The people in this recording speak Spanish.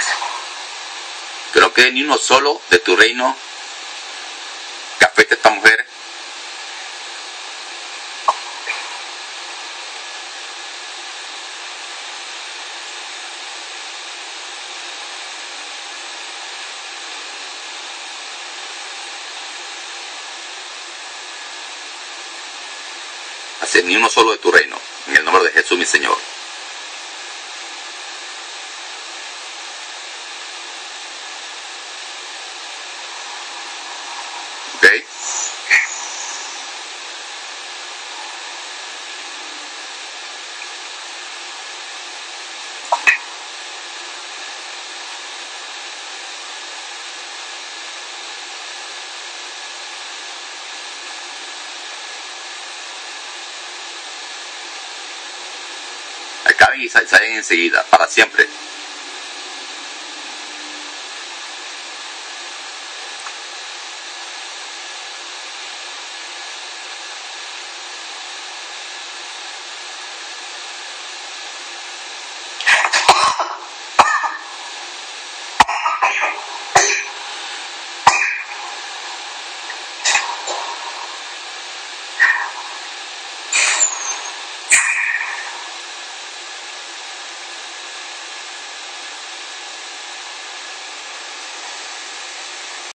partes, que no quede ni uno solo de tu reino que afecte a esta mujer, ni uno solo de tu reino, en el nombre de Jesús mi Señor. Ok, acaben y salen enseguida, para siempre.